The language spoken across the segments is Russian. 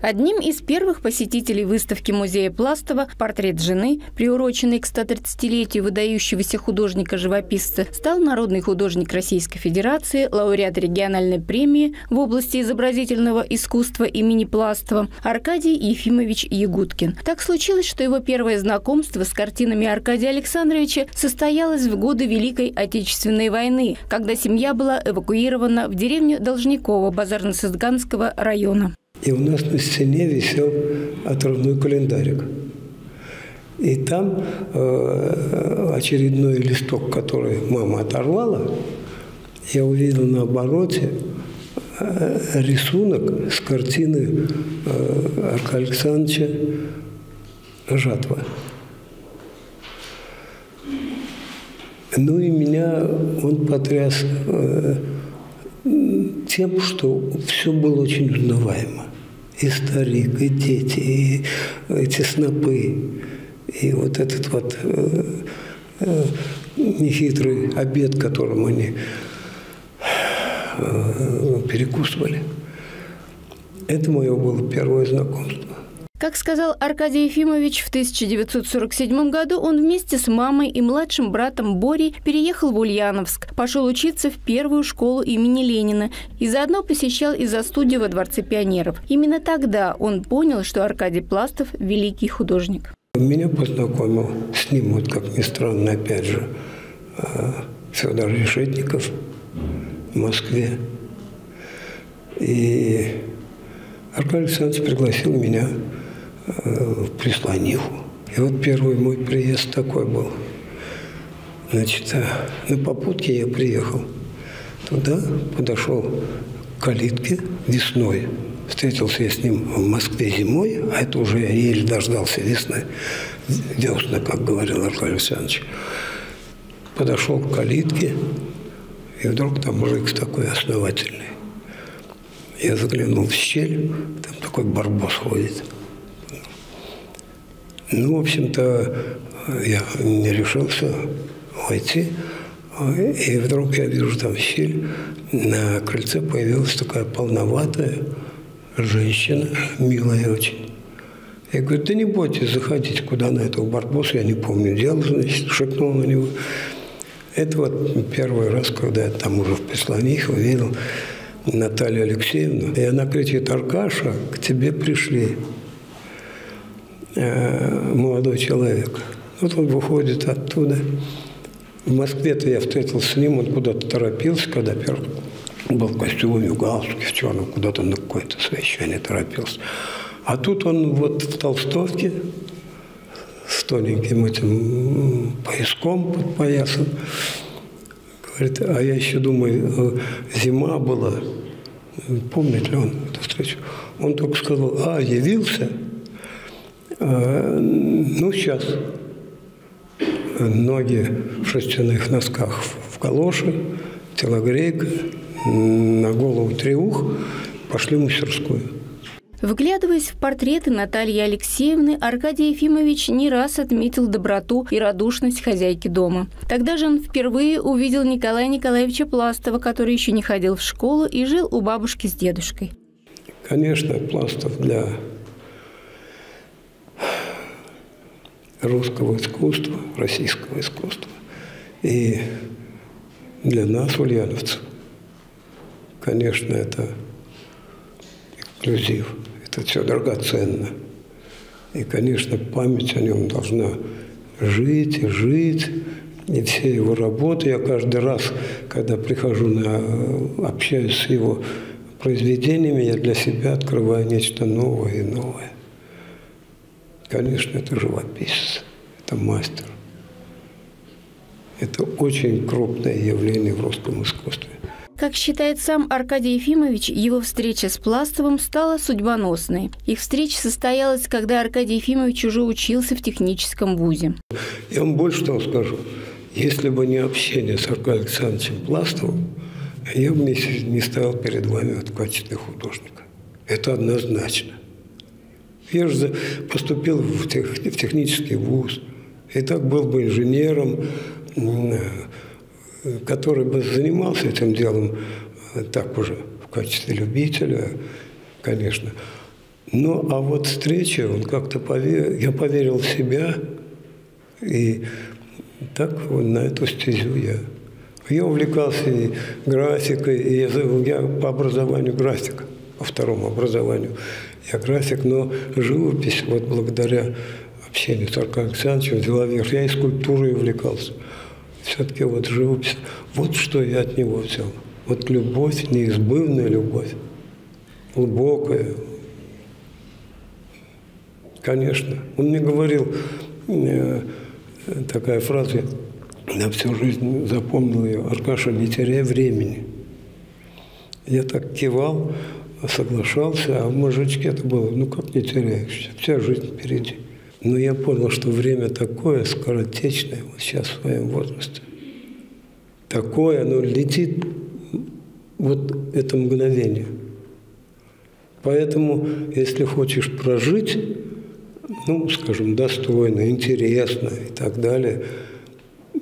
Одним из первых посетителей выставки музея Пластова портрет жены, приуроченный к 130-летию выдающегося художника-живописца, стал народный художник Российской Федерации, лауреат региональной премии в области изобразительного искусства имени Пластова Аркадий Ефимович Ягудкин. Так случилось, что его первое знакомство с картинами Аркадия Александровича состоялось в годы Великой Отечественной войны, когда семья была эвакуирована в деревню Должниково Базарно-Сызганского района. И у нас на стене висел отрывной календарик. И там очередной листок, который мама оторвала, я увидел на обороте рисунок с картины Аркадия Александровича «Жатва». Ну и меня он потряс тем, что все было очень узнаваемо. И старик, и дети, и эти снопы, и вот этот вот нехитрый обед, которым они перекусывали. Это мое было первое знакомство. Как сказал Аркадий Ефимович, в 1947 году он вместе с мамой и младшим братом Борей переехал в Ульяновск, пошел учиться в первую школу имени Ленина и заодно посещал изо-студию во Дворце пионеров. Именно тогда он понял, что Аркадий Пластов – великий художник. Меня познакомил с ним, вот как ни странно, опять же, Федор Решетников в Москве. И Аркадий Александрович пригласил меня в Прислониху. И вот первый мой приезд такой был. Значит, на попутке я приехал туда, подошел к калитке весной. Встретился я с ним в Москве зимой, а это уже я еле дождался весны. Весна, как говорил Аркадий Александрович. Подошел к калитке, и вдруг там мужик такой основательный. Я заглянул в щель, там такой барбос ходит. Ну, в общем-то, я не решился войти. И вдруг я вижу там щель. На крыльце появилась такая полноватая женщина, милая очень. Я говорю, да не бойтесь, заходите, куда на этого барбоса, я не помню, дело, значит, шепнул на него. Это вот первый раз, когда я там уже в Прислонихе увидел Наталью Алексеевну. И она кричит, Аркаша, к тебе пришли. Молодой человек. Вот он выходит оттуда. В Москве-то я встретился с ним, он куда-то торопился, когда первый был в костюме, в галстуке, в черном, куда-то на какое-то совещание торопился. А тут он вот в толстовке, с тоненьким этим пояском под поясом. Говорит, а я еще думаю, зима была. Помнит ли он эту встречу? Он только сказал, явился. Ну, сейчас. Ноги в шерстяных носках в калоши, телогрейка, на голову треух, пошли в мастерскую. Вглядываясь в портреты Натальи Алексеевны, Аркадий Ефимович не раз отметил доброту и радушность хозяйки дома. Тогда же он впервые увидел Николая Николаевича Пластова, который еще не ходил в школу и жил у бабушки с дедушкой. Конечно, Пластов для русского искусства, российского искусства и для нас, ульяновцев, конечно, это эксклюзив, это все драгоценно. И, конечно, память о нем должна жить и жить, и все его работы. Я каждый раз, когда прихожу, общаюсь с его произведениями, я для себя открываю нечто новое и новое. Конечно, это живописец, это мастер. Это очень крупное явление в русском искусстве. Как считает сам Аркадий Ефимович, его встреча с Пластовым стала судьбоносной. Их встреча состоялась, когда Аркадий Ефимович уже учился в техническом вузе. Я вам больше того скажу. Если бы не общение с Аркадием Александровичем Пластовым, я бы не стоял перед вами в качестве художника. Это однозначно. Я же поступил в технический вуз. И так был бы инженером, который бы занимался этим делом так уже в качестве любителя, конечно. Ну, а вот встреча, он как-то поверил, я поверил в себя, и так вот на эту стезю я. Я увлекался и графикой, и я по образованию график, по второму образованию. Я график, но живопись, вот благодаря общению с Аркадием Александровичем, взяла верх. Я и скульптурой увлекался. Все-таки вот живопись, вот что я от него взял. Вот любовь, неизбывная любовь, глубокая. Конечно. Он мне говорил, такая фраза, я всю жизнь запомнил ее: «Аркаша, не теряй времени». Я так кивал, соглашался, а в мужичке это было, ну как не теряешь, вся жизнь впереди. Но я понял, что время такое скоротечное, вот сейчас в своем возрасте. Такое, оно летит, вот это мгновение. Поэтому, если хочешь прожить, ну, скажем, достойно, интересно и так далее,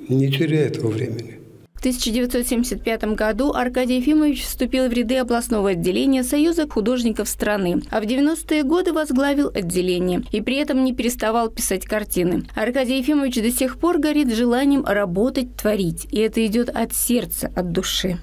не теряя этого времени. В 1975 году Аркадий Ефимович вступил в ряды областного отделения Союза художников страны, а в 90-е годы возглавил отделение и при этом не переставал писать картины. Аркадий Ефимович до сих пор горит желанием работать, творить, и это идет от сердца, от души.